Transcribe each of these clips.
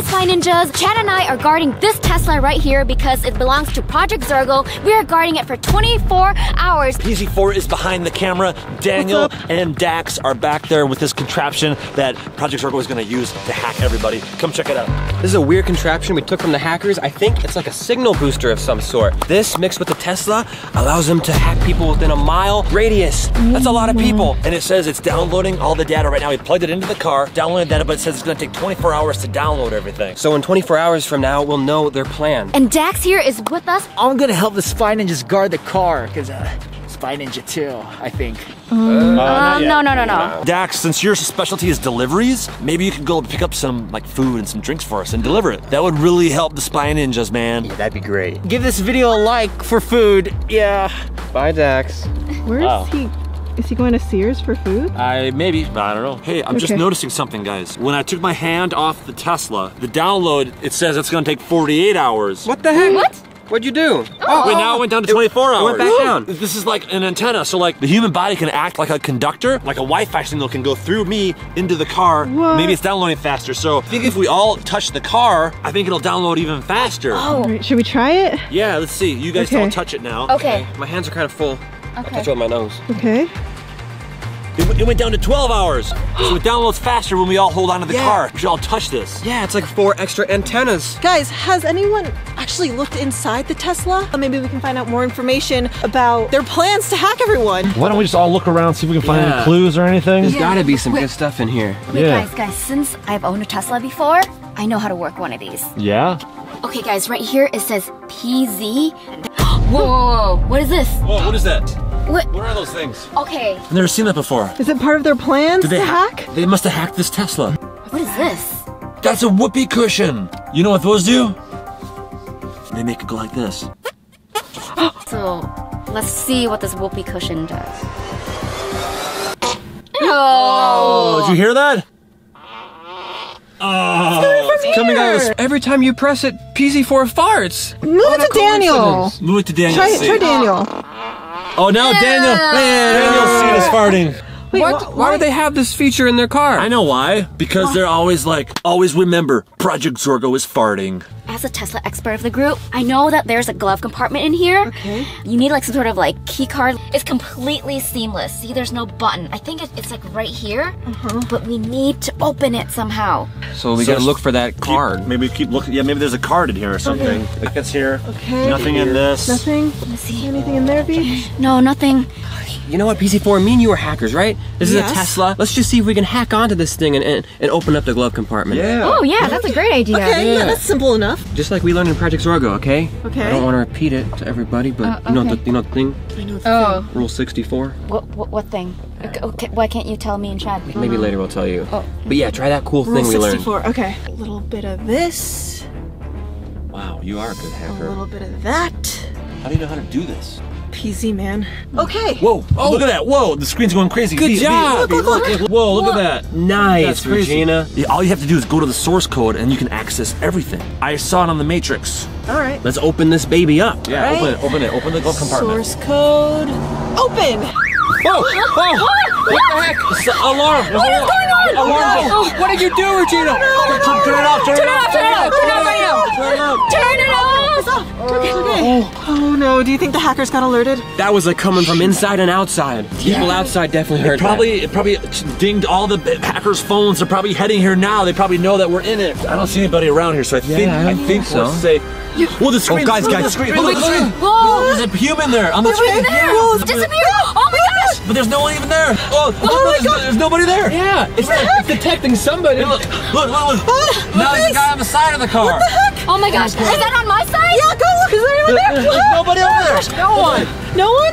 Hi, Spy Ninjas. Chad and I are guarding this Tesla right here because it belongs to Project Zorgo. We are guarding it for 24 hours. PZ4 is behind the camera. Daniel and Dax are back there with this contraption that Project Zorgo is going to use to hack everybody. Come check it out. This is a weird contraption we took from the hackers. I think it's like a signal booster of some sort. This, mixed with the Tesla, allows them to hack people within a mile radius. That's a lot of people. And it says it's downloading all the data right now. We plugged it into the car, downloaded that, but it says it's going to take 24 hours to download everything. So in 24 hours from now, we'll know their plan. And Dax here is with us. I'm going to help the Spy Ninjas guard the car, because Spy Ninja 2, I think. No. Dax, since your specialty is deliveries, maybe you could go pick up some like food and some drinks for us and deliver it. That would really help the Spy Ninjas, man. Yeah, that'd be great. Give this video a like for food. Yeah. Bye, Dax. Where is he? Is he going to Sears for food? Maybe, but I don't know. Hey, I'm just noticing something, guys. When I took my hand off the Tesla, the download, it says it's gonna take 48 hours. What the heck? What? What'd you do? Oh, wait, now it went down to 24 hours. It went back down. This is like an antenna, so like the human body can act like a conductor, like a Wi-Fi signal can go through me into the car. What? Maybe it's downloading faster, so I think if we all touch the car, I think it'll download even faster. Oh. Right, should we try it? Yeah, let's see. You guys don't touch it now. Okay. My hands are kind of full. Okay. I'll touch it with my nose. Okay. It went down to 12 hours, so it downloads faster when we all hold onto the car. We should all touch this. Yeah, it's like 4 extra antennas. Guys, has anyone actually looked inside the Tesla? Maybe we can find out more information about their plans to hack everyone. Why don't we just all look around, see if we can find any clues or anything? There's gotta be some good stuff in here. Wait, guys, since I've owned a Tesla before, I know how to work one of these. Yeah? Okay, guys, right here it says PZ. Whoa, what is this? Whoa, what is that? What are those things? Okay. I've never seen that before. Is it part of their plans to hack? They must have hacked this Tesla. What is this? That's a whoopee cushion. You know what those do? They make it go like this. So, let's see what this whoopee cushion does. Oh, did you hear that? Oh, it's coming out of this. Every time you press it, PZ4 farts. Move it to Daniel. Try Daniel. Oh, now Daniel. Daniel's seen us farting. Wait, why would they have this feature in their car? I know why. Because they're always like, always remember, Project Zorgo is farting. As a Tesla expert of the group, I know that there's a glove compartment in here. Okay. You need like some sort of like key card. It's completely seamless. See, there's no button. I think it's like right here, but we need to open it somehow. So we gotta look for that card. Maybe keep looking. Yeah, maybe there's a card in here or something. Okay. Like it's here. Okay. Nothing in this. Nothing. Let's see. Anything in there, B? No, nothing. You know what, PZ4, me and you are hackers, right? This is a Tesla. Let's just see if we can hack onto this thing and open up the glove compartment. Yeah. Oh yeah, that's a great idea. Okay, yeah, that's simple enough. Just like we learned in Project Zorgo, okay? Okay. I don't want to repeat it to everybody, but you know the thing? I know the thing. Rule 64. What thing? Okay, why can't you tell me and Chad? Maybe later we'll tell you. Oh. But yeah, try that cool thing we learned. Rule 64, okay. A little bit of this. Wow, you are a good hacker. A little bit of that. How do you know how to do this? PZ, man. Okay. Whoa, look at that. Whoa, the screen's going crazy. Good job. Look. Whoa, look at that. Nice, that's Regina. Yeah, all you have to do is go to the source code and you can access everything. I saw it on the Matrix. All right. Let's open this baby up. Yeah, open it. Open the glove compartment. Source code, open. Whoa, whoa. What the heck? It's the alarm. What is going on? Alarm. Oh, what did you do, Regina? Turn it off. Oh no, do you think the hackers got alerted? That was like coming from inside and outside. People outside definitely heard that. It probably dinged all the hackers' phones. They're probably heading here now. They probably know that we're in it. I don't see anybody around here, so I think we're safe. Well, the screen. Guys, look at the screen. Whoa. There's a human there on the screen. It disappeared. Oh my gosh. But there's no one even there. Oh my God. There's nobody there. Yeah, it's detecting somebody. Look. Now there's a guy on the side of the car. What the heck? Oh my gosh. Is that on my side? Yeah, go look. Is there anyone there? There's nobody over there. No one,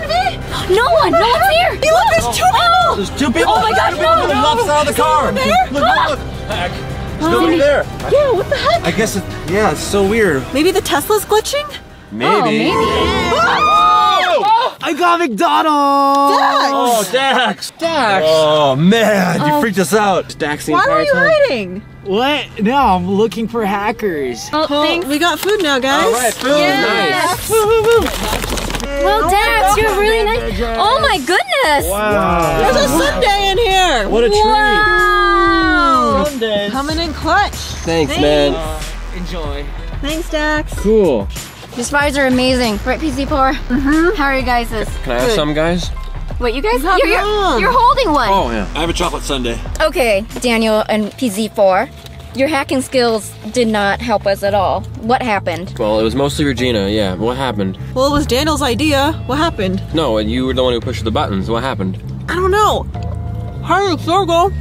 V? No one's here. Look, there's 2 people. There's 2 people. Oh my gosh, no. On the left side of the car. Look. Heck. There's nobody there. Yeah, what the heck? I guess it's so weird. Maybe the Tesla's glitching? Maybe. Oh, maybe. Oh! I got McDonald's! Dax! Oh, Dax! Dax! Oh, man, you freaked us out. Dax, why were you hiding? What? No, I'm looking for hackers. Oh, thanks. We got food now, guys. All right, food. Nice. Well, Dax, you're really nice. Oh, my goodness. Wow. There's a sundae in here. What a treat. Coming in clutch. Thanks, man. Enjoy. Thanks, Dax. Cool. These fries are amazing. Right, PZ4? Mm-hmm. How are you guys? Can I have some, guys? Wait, you guys? You're holding one. Oh, yeah. I have a chocolate sundae. Okay, Daniel and PZ4. Your hacking skills did not help us at all. What happened? Well, it was mostly Regina, yeah. What happened? Well, it was Daniel's idea. What happened? No, you were the one who pushed the buttons. What happened? I don't know. Project Zorgo.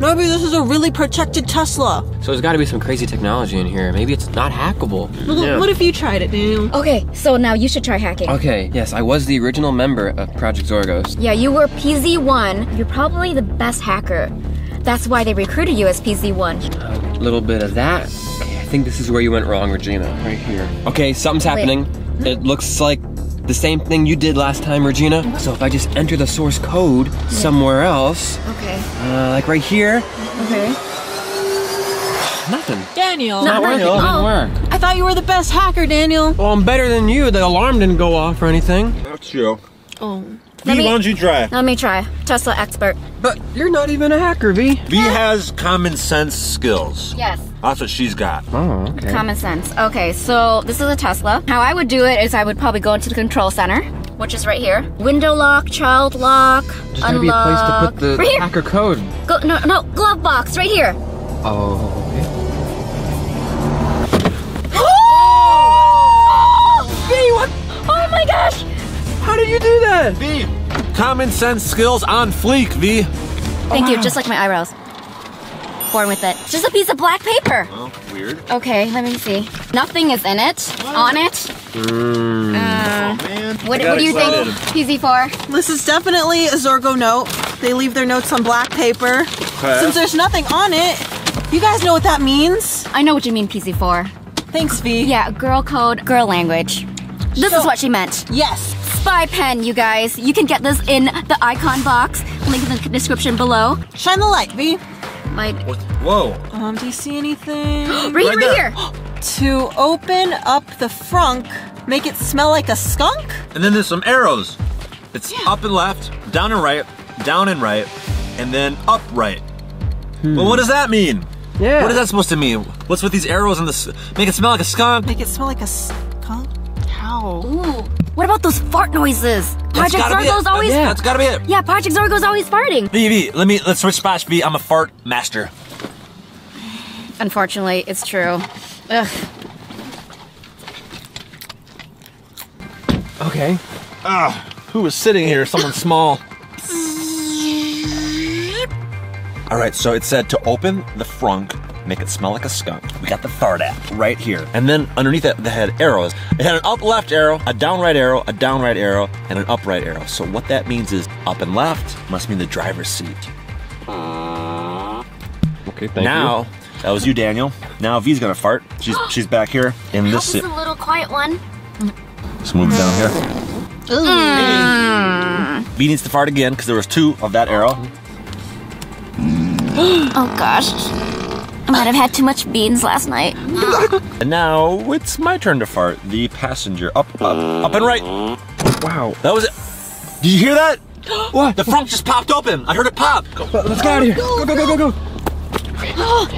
Maybe this is a really protected Tesla. So there's gotta be some crazy technology in here. Maybe it's not hackable. Well, yeah. What if you tried it, Daniel? Okay, so now you should try hacking. Okay, yes, I was the original member of Project Zorgos. Yeah, you were PZ1. You're probably the best hacker. That's why they recruited you as PZ1. A little bit of that. Okay, I think this is where you went wrong, Regina. Right here. Okay, something's happening. Wait. It looks like the same thing you did last time, Regina. What? So if I just enter the source code somewhere else. Okay. Like right here. Okay. Nothing. Daniel. Not working. Oh. Didn't work. I thought you were the best hacker, Daniel. Well, I'm better than you. The alarm didn't go off or anything. That's you. Oh. Let me, why don't you try? Let me try. Tesla expert. But you're not even a hacker, Vy. Vy has common sense skills. Yes. That's what she's got. Oh, okay. Common sense. Okay, so this is a Tesla. How I would do it is I would probably go into the control center, which is right here. Window lock, child lock, unlock. There's gotta be a place to put the hacker code. Go, no, glove box, right here. Oh, okay. How did you do that? Vy, common sense skills on fleek, Vy. Thank you, just like my eyebrows. Born with it. Just a piece of black paper. Well, weird. Okay, let me see. Nothing is in it, on it. What do you think, PZ4? This is definitely a Zorgo note. They leave their notes on black paper. Okay. Since there's nothing on it, you guys know what that means? I know what you mean, PZ4. Thanks, Vy. Yeah, girl code, girl language. This is what she meant. Yes. Spy pen, you guys. You can get this in the icon box. Link in the description below. Shine the light, Vy. Light. Whoa. Do you see anything? right here. To open up the frunk, make it smell like a skunk. And then there's some arrows. It's up and left, down and right, and then up right. Well, what does that mean? Yeah. What is that supposed to mean? What's with these arrows and this? Make it smell like a skunk. Make it smell like a skunk? How? Ooh. What about those fart noises? Project Zorgo's always. Yeah. That's gotta be it. Yeah, Project Zorgo's always farting. Vy, let's switch spots, Vy. I'm a fart master. Unfortunately, it's true. Ugh. Okay. Who was sitting here? Someone small. All right, so it said to open the frunk, make it smell like a skunk. We got the fart app right here. And then underneath that, the head arrows. It had an up left arrow, a down right arrow, a down right arrow, and an up right arrow. So what that means is up and left must mean the driver's seat. Okay, thank you. Now, that was you, Daniel. Now V's gonna fart. She's back here in this seat. This is a little quiet one. Let's move down here. Vy needs to fart again, because there was two of that arrow. Oh gosh. I might have had too much beans last night. And now it's my turn to fart. The passenger up and right. Wow, that was it. Did you hear that? What? The front just popped open. I heard it pop. Go. Let's get out of here. Go, go, go.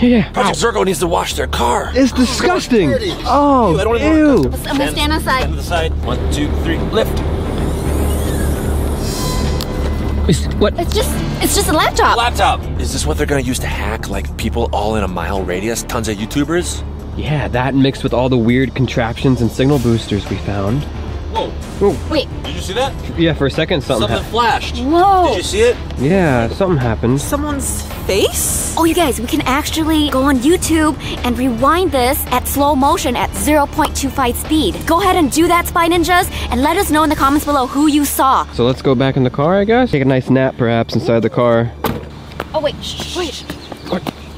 Yeah. Project Zorgo needs to wash their car. It's disgusting. Oh, ew. I'm gonna stand outside. Stand to the side. 1, 2, 3, lift. What? It's just a laptop. A laptop. Is this what they're gonna use to hack, like, people all in a mile radius? Tons of YouTubers? Yeah, that mixed with all the weird contraptions and signal boosters we found. Whoa. Whoa. Wait. Did you see that? Yeah, for a second something flashed. Whoa. Did you see it? Yeah, something happened. Someone's face? Oh, you guys, we can actually go on YouTube and rewind this at slow motion at 0.25 speed. Go ahead and do that, Spy Ninjas, and let us know in the comments below who you saw. So let's go back in the car, I guess? Take a nice nap, perhaps, inside the car. Oh, wait. Wait.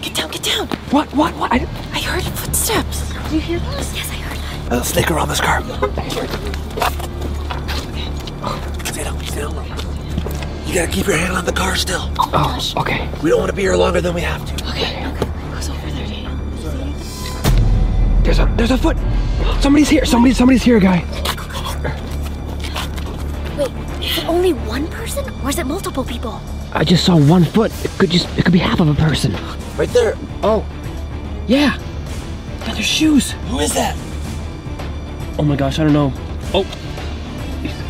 Get down, get down. What? I heard footsteps. Did you hear those? Yes, I heard. Let's sneak around this car. Stay down. You gotta keep your hand on the car still. Oh, gosh. Okay. We don't want to be here longer than we have to. Okay. Who's over there, Daniel? There's a foot. Somebody's here. Somebody's here, guy. Wait, is it only one person or is it multiple people? I just saw one foot. It could be half of a person. Right there. Oh. Yeah. There's shoes. Who is that? Oh my gosh, I don't know. Oh,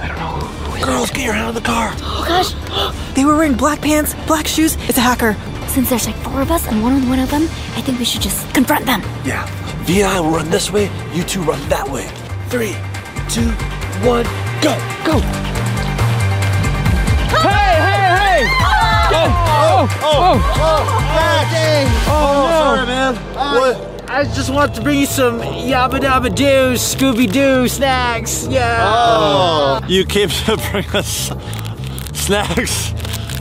I don't know. Girls, get your hand out of the car. Oh gosh. They were wearing black pants, black shoes. It's a hacker. Since there's like four of us and one of them, I think we should just confront them. Yeah. V and I will run this way. You two run that way. 3, 2, 1, go. Go. Hey, hey, hey. Oh, sorry, man. What? I just want to bring you some yabba dabba doo, Scooby Doo snacks. Yeah. Oh, you came to bring us snacks.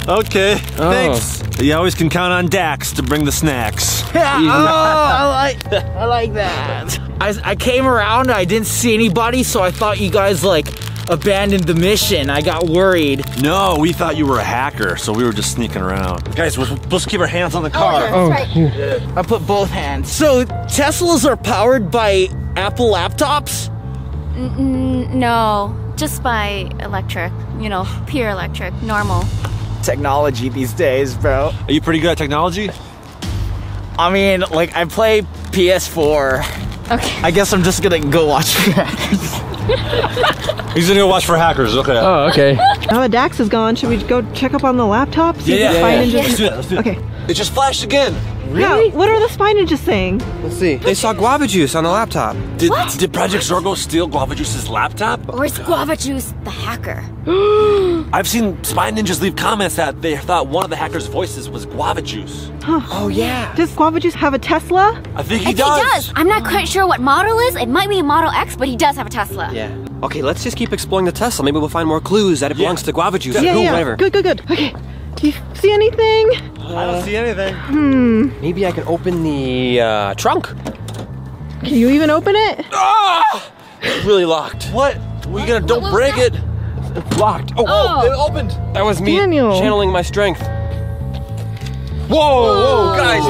Okay, thanks. You always can count on Dax to bring the snacks. Yeah. Oh, I like that. I came around, I didn't see anybody, so I thought you guys like abandoned the mission. I got worried. No, we thought you were a hacker, so we were just sneaking around. Guys, we're supposed to keep our hands on the car. Oh, yeah, that's right. Yeah. I put both hands. So Teslas are powered by Apple laptops? No, just by electric, you know, pure electric, normal. Technology these days, bro. Are you pretty good at technology? I mean, like, I play PS4. Okay. I guess I'm just gonna go watch hackers. He's gonna go watch for hackers, okay. Oh, okay. Now that Dax is gone, should we go check up on the laptops? Yeah. Let's do that, let's do that. Okay. It just flashed again. Really? Yeah, what are the Spy Ninjas saying? Let's see. They saw Guava Juice on the laptop. Did Project Zorgo steal Guava Juice's laptop? Or is Guava Juice the hacker? I've seen Spy Ninjas leave comments that they thought one of the hackers' voices was Guava Juice. Huh. Oh yeah. Does Guava Juice have a Tesla? I think he does. I'm not quite sure what model is. It might be a Model X, but he does have a Tesla. Yeah. Okay, let's just keep exploring the Tesla. Maybe we'll find more clues that it belongs to Guava Juice. Yeah, whatever. Good. Okay. Do you see anything? I don't see anything. Maybe I can open the trunk. Can you even open it? Ah! It's really locked. What? We're gonna don't break it. It's locked. Oh, it opened. That was me channeling my strength. Whoa, guys,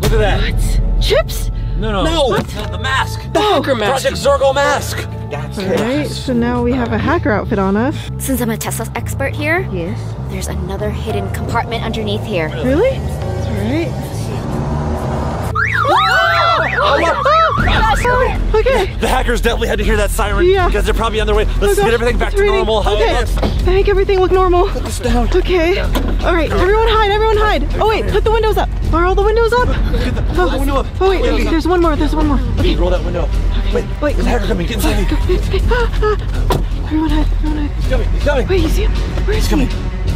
look at that. What? Chips? No. What? The mask. The hacker mask. Project Zorgo mask. That's it. Alright, so now we have a hacker outfit on us. Since I'm a Tesla expert here, yes, there's another hidden compartment underneath here. Really? Alright. Oh, okay. The hackers definitely had to hear that siren because they're probably on their way. Let's get everything back to normal. Okay. Make everything look normal. Put this down. Okay. Alright, everyone hide. Oh wait, put the windows up. Are all the windows up? Pull the window up. Oh wait, there's one more, Okay. Roll that window. Wait. There's a hacker coming. Get inside me. Everyone hide. He's coming. Wait, you see him? Where is he? He's coming.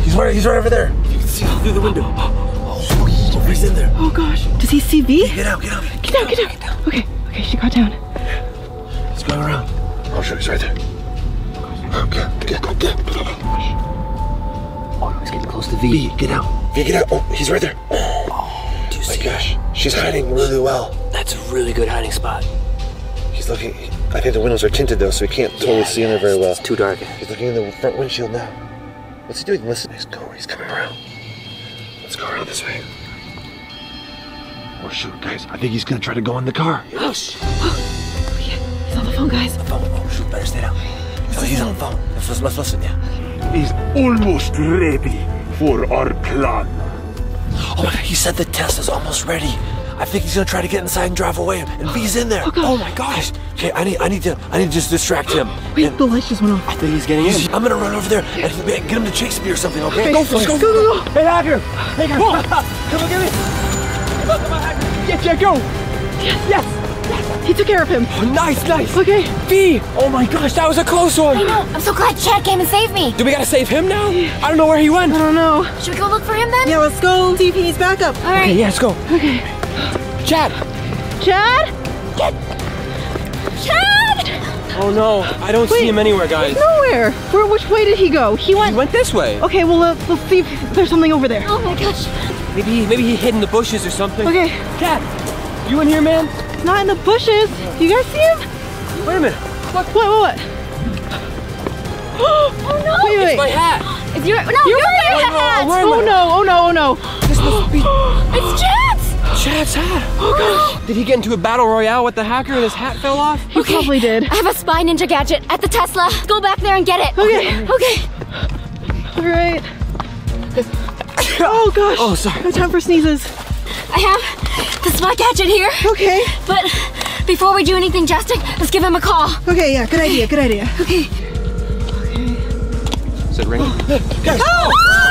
He's right over there. You can see him through the window. Oh, he's in there. Oh gosh. Does he see V? Get out. Okay, she got down. He's going around. Oh, sure, he's right there. Get. Oh, he's getting close to V. Get out. Oh, he's right there. Oh, do you see? My gosh, she's hiding really well. That's a really good hiding spot. He's looking. I think the windows are tinted though, so we can't totally see in her very well. It's too dark. He's looking in the front windshield now. What's he doing? Listen, he's coming around. Let's go around this way. Oh shoot, guys! I think he's gonna try to go in the car. Oh shit! Oh yeah, he's on the phone, guys. Oh shoot! Better stay down. He's on the phone. Let's listen. Yeah. He's almost ready for our plan. Oh my God! He said the test is almost ready. I think he's gonna try to get inside and drive away, and V's in there. Oh my gosh! Okay, I need to just distract him. Wait, the lights just went off. I think he's getting in. I'm gonna run over there and get him to chase me or something. Okay, go! Hey, hacker! Come on, get me! Go! Yes! He took care of him. Oh, nice. Okay. V! Oh my gosh, that was a close one. I know. I'm so glad Chad came and saved me. Do we gotta save him now? I don't know where he went. I don't know. Should we go look for him then? Yeah, let's go see if he needs backup. All right. Okay, yeah, let's go. Okay. Chad? Chad! Oh no, I don't see him anywhere, guys. Nowhere. Which way did he go? He went this way. Okay, well let's see if there's something over there. Oh my gosh. Maybe he hid in the bushes or something. Okay. Chad, you in here, man? Not in the bushes. You guys see him? Wait a minute. What? Oh no! Wait. It's my hat. It's your hat. Oh no! This must be. It's Chad's. Chad's hat. Oh gosh! Did he get into a battle royale with the hacker and his hat fell off? He probably did. I have a Spy Ninja gadget at the Tesla. Let's go back there and get it. Okay. All right. Oh gosh! Oh sorry. No time for sneezes. I have the spy gadget here. Okay. But Before we do anything drastic, let's give him a call. Okay, yeah, good idea, good idea. Okay. Is it ringing? Guys. Oh!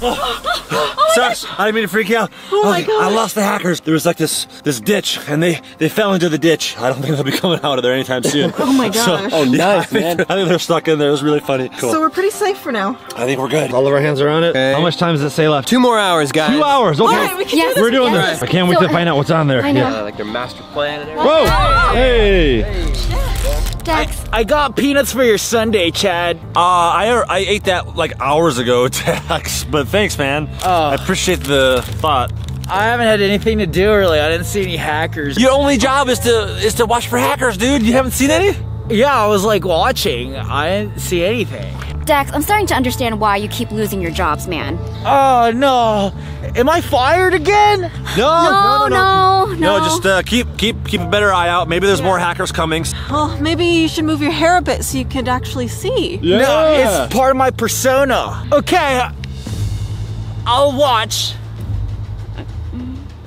Oh Sorry, I didn't mean to freak you out. Oh my God. I lost the hackers. There was like this ditch, and they fell into the ditch. I don't think they'll be coming out of there anytime soon. Oh my gosh. So, oh, yeah, nice, man. I think they're stuck in there. It was really funny. Cool. So we're pretty safe for now. I think we're good. All of our hands are on it. Okay. How much time does it say left? 2 more hours, guys. 2 hours, okay. Right, we're doing this. I can't wait to find out what's on there. I know. Yeah, like their master plan and everything. Whoa! Hey! I got peanuts for your sundae, Chad. I ate that like hours ago, Dax, but thanks, man. I appreciate the thought. I haven't had anything to do, really. I didn't see any hackers. Your only job is to watch for hackers, dude. You haven't seen any? Yeah, I was like watching. I didn't see anything. Dax, I'm starting to understand why you keep losing your jobs, man. Oh, no. Am I fired again? No. Just keep a better eye out. Maybe there's more hackers coming. Well, maybe you should move your hair a bit so you could actually see. Yeah. No, it's part of my persona. Okay, I'll watch.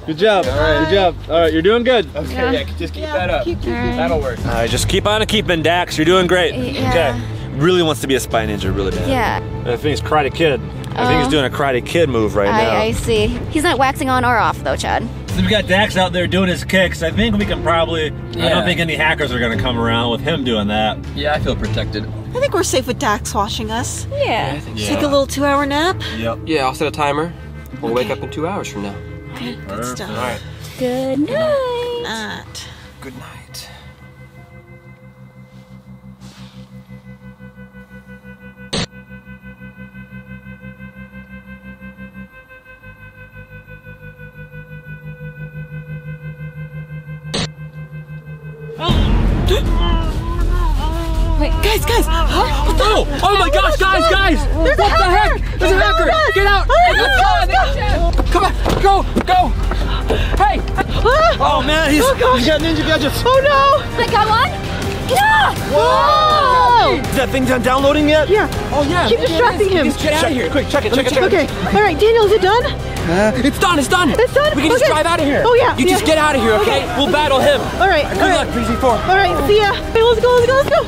Good job. All right. Good job. All right, you're doing good. Okay, just keep that up. Keep that'll work. Just keep on keeping, Dax. You're doing great. Yeah. Okay. Really wants to be a spy ninja, really bad. Yeah. I think he's Karate Kid. I think he's doing a Karate Kid move right now. I see. He's not waxing on or off though, Chad. So we got Dax out there doing his kicks. I think we can probably, I don't think any hackers are gonna come around with him doing that. Yeah, I feel protected. I think we're safe with Dax watching us. Yeah. Take a little 2 hour nap. Yep. Yeah, I'll set a timer. We'll wake up in 2 hours from now. Okay, good stuff. All right. Good night. Good night. Good night. Wait, guys! Huh? What the hell? Oh my gosh, guys! There's what the heck? There's a hacker! Get out! Let's go. Come on, go! Hey! Oh man, he's got ninja gadgets! Oh no! I got one? Yeah! Whoa! Is that thing done downloading yet? Yeah. Oh yeah. Keep distracting him. Just get out of here, quick! Check it. Okay. All right, Daniel, is it done? It's done. We can just drive out of here. Oh yeah. You just get out of here, okay? We'll battle him. All right. Good luck, PZ4. All right. See ya. Hey, let's go.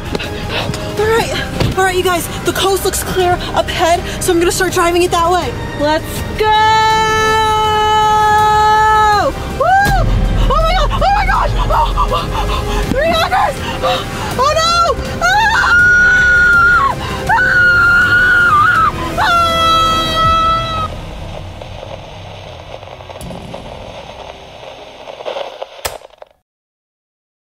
All right, you guys. The coast looks clear up ahead, so I'm gonna start driving it that way. Let's go.